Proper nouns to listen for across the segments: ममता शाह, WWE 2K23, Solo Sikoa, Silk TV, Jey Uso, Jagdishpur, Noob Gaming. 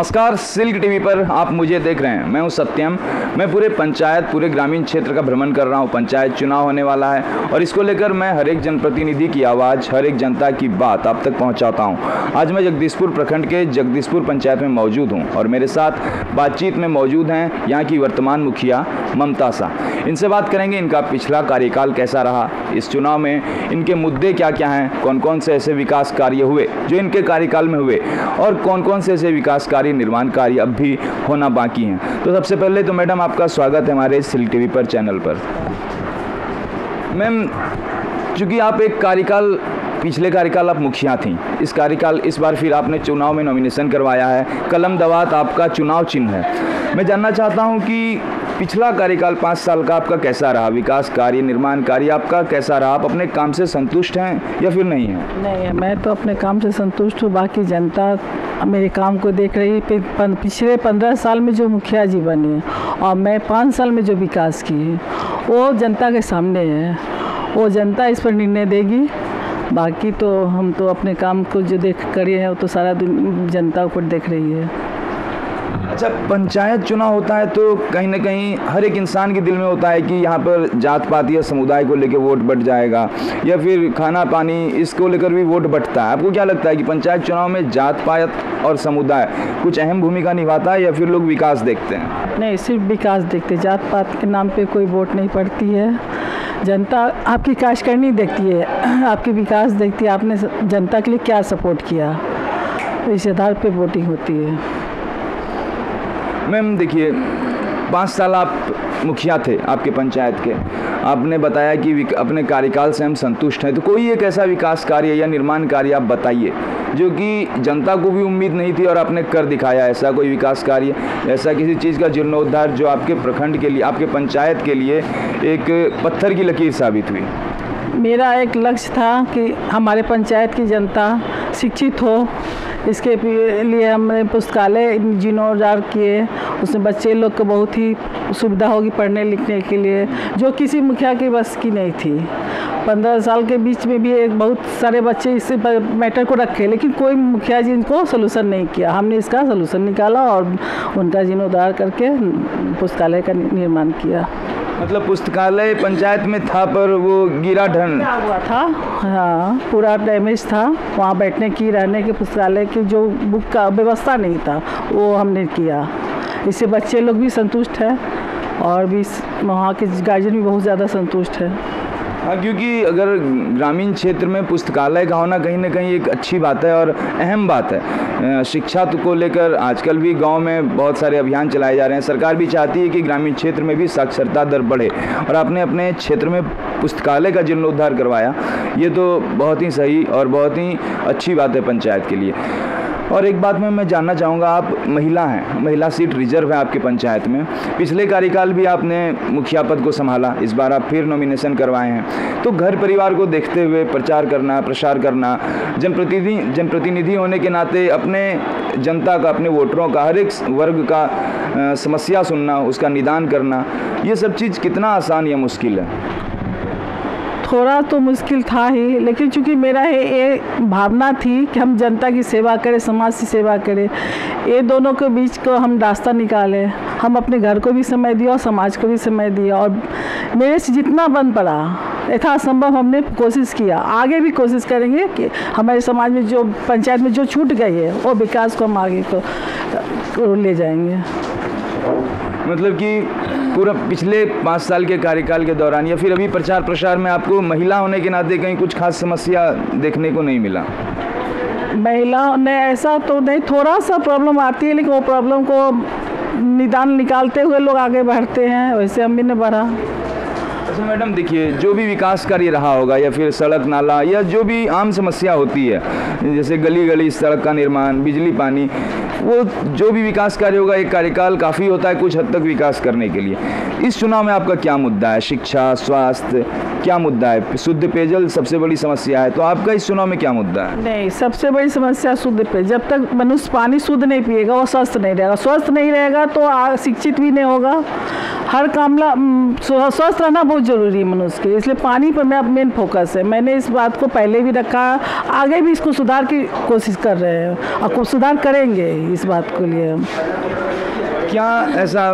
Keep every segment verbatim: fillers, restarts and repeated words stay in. नमस्कार, silk TV पर आप मुझे देख रहे हैं। मैं हूं सत्यम। मैं पूरे पंचायत पूरे ग्रामीण क्षेत्र का भ्रमण कर रहा हूं। पंचायत चुनाव होने वाला है और इसको लेकर मैं हर एक जनप्रतिनिधि की आवाज़, हर एक जनता की बात आप तक पहुंचाता हूं। आज मैं जगदीशपुर प्रखंड के जगदीशपुर पंचायत में मौजूद हूँ और मेरे साथ बातचीत में मौजूद हैं यहाँ की वर्तमान मुखिया ममता शाह। इनसे बात करेंगे इनका पिछला कार्यकाल कैसा रहा, इस चुनाव में इनके मुद्दे क्या क्या हैं, कौन कौन से ऐसे विकास कार्य हुए जो इनके कार्यकाल में हुए और कौन कौन से ऐसे विकास कार्य, निर्माण कार्य अब भी होना बाकी हैं। तो सबसे पहले तो मैडम आपका स्वागत है हमारे सिल्क टीवी पर चैनल पर। मैम, चूँकि आप एक कार्यकाल, पिछले कार्यकाल आप मुखिया थीं, इस कार्यकाल इस बार फिर आपने चुनाव में नॉमिनेशन करवाया है, कलम दवात आपका चुनाव चिन्ह है। मैं जानना चाहता हूँ कि पिछला कार्यकाल पाँच साल का आपका कैसा रहा, विकास कार्य, निर्माण कार्य आपका कैसा रहा, आप अपने काम से संतुष्ट हैं या फिर नहीं हैं? नहीं, मैं तो अपने काम से संतुष्ट हूँ। बाकी जनता मेरे काम को देख रही है। पिछले पंद्रह साल में जो मुखिया जी बने हैं और मैं पाँच साल में जो विकास किए वो जनता के सामने है, वो जनता इस पर निर्णय देगी। बाकी तो हम तो अपने काम को जो देख करिए हैं वो तो सारा जनता ऊपर देख रही है। अच्छा, पंचायत चुनाव होता है तो कहीं ना कहीं हर एक इंसान के दिल में होता है कि यहाँ पर जात पात या समुदाय को लेकर वोट बट जाएगा या फिर खाना पानी, इसको लेकर भी वोट बटता है। आपको क्या लगता है कि पंचायत चुनाव में जात पात और समुदाय कुछ अहम भूमिका निभाता है या फिर लोग विकास देखते हैं? नहीं, सिर्फ विकास देखते, जात पात के नाम पर कोई वोट नहीं पड़ती है। जनता आपकी कार्यकारिणी देखती है, आपकी विकास देखती है, आपने जनता के लिए क्या सपोर्ट किया, इस आधार पर वोटिंग होती है। मैम देखिए, पाँच साल आप मुखिया थे आपके पंचायत के, आपने बताया कि अपने कार्यकाल से हम संतुष्ट हैं, तो कोई एक ऐसा विकास कार्य या निर्माण कार्य आप बताइए जो कि जनता को भी उम्मीद नहीं थी और आपने कर दिखाया, ऐसा कोई विकास कार्य, ऐसा किसी चीज़ का जीर्णोद्धार जो आपके प्रखंड के लिए, आपके पंचायत के लिए एक पत्थर की लकीर साबित हुई? मेरा एक लक्ष्य था कि हमारे पंचायत की जनता शिक्षित हो, इसके लिए हमने पुस्तकालय जीर्णोद्धार किए, उसमें बच्चे लोग को बहुत ही सुविधा होगी पढ़ने लिखने के लिए, जो किसी मुखिया के बस की नहीं थी। पंद्रह साल के बीच में भी एक बहुत सारे बच्चे इस मैटर को रखे, लेकिन कोई मुखिया जी इनको सोलूशन नहीं किया। हमने इसका सोलूशन निकाला और उनका जीर्णोद्धार करके पुस्तकालय का निर्माण किया। मतलब पुस्तकालय पंचायत में था पर वो गिरा ढन हुआ था, हाँ, पूरा डैमेज था। वहाँ बैठने की, रहने के, पुस्तकालय की जो बुक का व्यवस्था नहीं था वो हमने किया। इससे बच्चे लोग भी संतुष्ट हैं और भी वहाँ के गार्जियन भी बहुत ज़्यादा संतुष्ट हैं। हाँ, क्योंकि अगर ग्रामीण क्षेत्र में पुस्तकालय का होना कहीं ना कहीं एक अच्छी बात है और अहम बात है। शिक्षा को लेकर आजकल भी गांव में बहुत सारे अभियान चलाए जा रहे हैं, सरकार भी चाहती है कि ग्रामीण क्षेत्र में भी साक्षरता दर बढ़े और आपने अपने क्षेत्र में पुस्तकालय का जीर्णोद्धार करवाया, ये तो बहुत ही सही और बहुत ही अच्छी बात है पंचायत के लिए। और एक बात में मैं जानना चाहूँगा, आप महिला हैं, महिला सीट रिजर्व है आपके पंचायत में, पिछले कार्यकाल भी आपने मुखिया पद को संभाला, इस बार आप फिर नॉमिनेशन करवाए हैं, तो घर परिवार को देखते हुए प्रचार करना, प्रसार करना, जनप्रतिनिधि जनप्रतिनिधि होने के नाते अपने जनता का, अपने वोटरों का, हर एक वर्ग का आ, समस्या सुनना, उसका निदान करना, ये सब चीज़ कितना आसान या मुश्किल है? थोड़ा तो मुश्किल था ही, लेकिन चूंकि मेरा ये भावना थी कि हम जनता की सेवा करें, समाज की सेवा करें, ये दोनों के बीच को हम रास्ता निकालें। हम अपने घर को भी समय दिया और समाज को भी समय दिया और मेरे से जितना बन पड़ा यथासंभव हमने कोशिश किया। आगे भी कोशिश करेंगे कि हमारे समाज में जो, पंचायत में जो छूट गई है वो विकास को हम आगे को ले जाएंगे। मतलब कि पूरा पिछले पाँच साल के कार्यकाल के दौरान या फिर अभी प्रचार प्रसार में आपको महिला होने के नाते कहीं कुछ खास समस्या देखने को नहीं मिला? महिला ने ऐसा तो नहीं, थोड़ा सा प्रॉब्लम आती है लेकिन वो प्रॉब्लम को निदान निकालते हुए लोग आगे बढ़ते हैं, वैसे हम भी ने बढ़ा। अच्छा मैडम देखिए, जो भी विकास कार्य रहा होगा या फिर सड़क नाला या जो भी आम समस्या होती है, जैसे गली गली सड़क का निर्माण, बिजली पानी, वो जो भी विकास कार्य होगा एक कार्यकाल काफ़ी होता है कुछ हद तक विकास करने के लिए। इस चुनाव में आपका क्या मुद्दा है? शिक्षा, स्वास्थ्य, क्या मुद्दा है? शुद्ध पेयजल सबसे बड़ी समस्या है, तो आपका इस चुनाव में क्या मुद्दा है? नहीं, सबसे बड़ी समस्या शुद्ध पेयजल। जब तक मनुष्य पानी शुद्ध नहीं पिएगा वो स्वस्थ नहीं रहेगा, स्वस्थ नहीं रहेगा तो शिक्षित भी नहीं होगा हर कामला स्वस्थ रहना बहुत ज़रूरी है मनुष्य के लिए, इसलिए पानी पर मेरा मेन फोकस है। मैंने इस बात को पहले भी रखा, आगे भी इसको सुधार की कोशिश कर रहे हैं और कुछ सुधार करेंगे इस बात के लिए। क्या ऐसा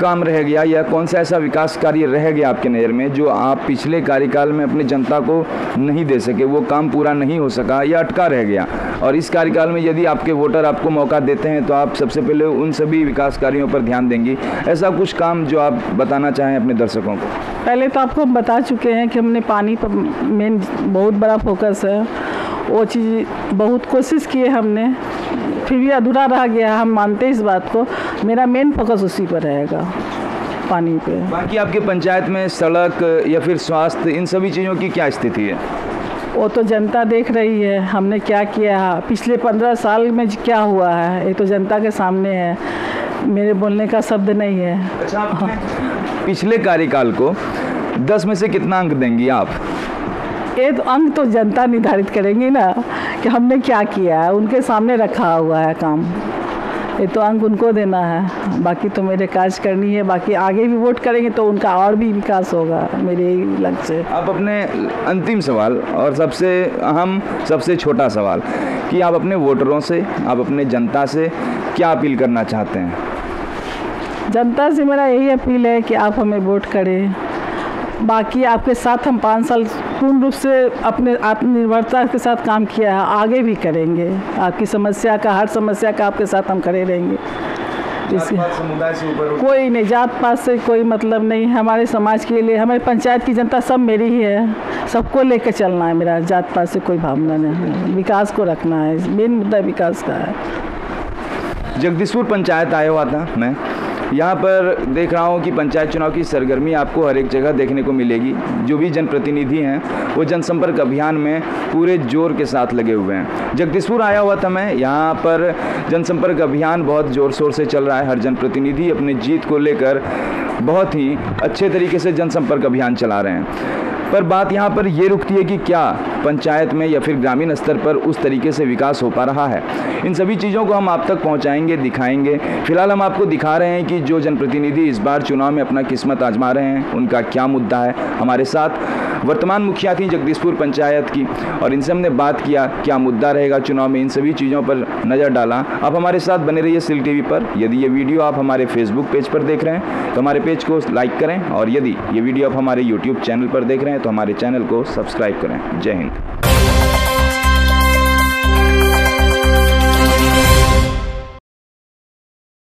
काम रह गया या कौन सा ऐसा विकास कार्य रह गया आपके नज़र में जो आप पिछले कार्यकाल में अपने जनता को नहीं दे सके, वो काम पूरा नहीं हो सका या अटका रह गया, और इस कार्यकाल में यदि आपके वोटर आपको मौका देते हैं तो आप सबसे पहले उन सभी विकास कार्यों पर ध्यान देंगी? ऐसा कुछ काम जो आप बताना चाहें अपने दर्शकों को? पहले तो आपको हम बता चुके हैं कि हमने पानी पर मेन बहुत बड़ा फोकस है, वो चीज़ बहुत कोशिश की है हमने, फिर भी अधूरा रह गया, हम मानते हैं इस बात को। मेरा मेन फोकस उसी पर रहेगा, पानी पे। बाकी आपके पंचायत में सड़क या फिर स्वास्थ्य, इन सभी चीज़ों की क्या स्थिति है? वो तो जनता देख रही है हमने क्या किया, पिछले पंद्रह साल में क्या हुआ है, ये तो जनता के सामने है, मेरे बोलने का शब्द नहीं है। अच्छा, हाँ। पिछले कार्यकाल को दस में से कितना अंक देंगी आप? ये तो अंक तो जनता निर्धारित करेंगी ना कि हमने क्या किया है, उनके सामने रखा हुआ है काम, ये तो अंक उनको देना है। बाकी तो मेरे कार्य करनी है, बाकी आगे भी वोट करेंगे तो उनका और भी विकास होगा, मेरे लक्ष्य। आप अपने अंतिम सवाल और सबसे अहम सबसे छोटा सवाल कि आप अपने वोटरों से, आप अपने जनता से क्या अपील करना चाहते हैं? जनता से मेरा यही अपील है कि आप हमें वोट करें, बाकी आपके साथ हम पाँच साल पूर्ण रूप से अपने आत्मनिर्भरता के साथ काम किया है, आगे भी करेंगे, आपकी समस्या का, हर समस्या का आपके साथ हम खड़े रहेंगे। इसके समुदाय से ऊपर कोई नहीं, जात पात से कोई मतलब नहीं, हमारे समाज के लिए, हमारे पंचायत की जनता सब मेरी ही है, सबको लेकर चलना है, मेरा जात पात से कोई भावना नहीं है, विकास को रखना है, मेन मुद्दा विकास का है। जगदीशपुर पंचायत आया हुआ था मैं, यहाँ पर देख रहा हूँ कि पंचायत चुनाव की सरगर्मी आपको हर एक जगह देखने को मिलेगी। जो भी जनप्रतिनिधि हैं वो जनसंपर्क अभियान में पूरे जोर के साथ लगे हुए हैं। जगदीशपुर आया हुआ था मैं, यहाँ पर जनसंपर्क अभियान बहुत ज़ोर शोर से चल रहा है, हर जनप्रतिनिधि अपने जीत को लेकर बहुत ही अच्छे तरीके से जनसंपर्क अभियान चला रहे हैं। पर बात यहाँ पर ये रुकती है कि क्या पंचायत में या फिर ग्रामीण स्तर पर उस तरीके से विकास हो पा रहा है? इन सभी चीज़ों को हम आप तक पहुंचाएंगे, दिखाएंगे। फिलहाल हम आपको दिखा रहे हैं कि जो जनप्रतिनिधि इस बार चुनाव में अपना किस्मत आजमा रहे हैं उनका क्या मुद्दा है। हमारे साथ वर्तमान मुखिया थी जगदीशपुर पंचायत की, और इनसे हमने बात किया क्या मुद्दा रहेगा चुनाव में, इन सभी चीज़ों पर नज़र डाला। आप हमारे साथ बने रहिए सिल्क टीवी पर। यदि ये वीडियो आप हमारे फेसबुक पेज पर देख रहे हैं तो हमारे पेज को लाइक करें, और यदि ये वीडियो आप हमारे यूट्यूब चैनल पर देख रहे हैं तो हमारे चैनल को सब्सक्राइब करें। जय हिंद।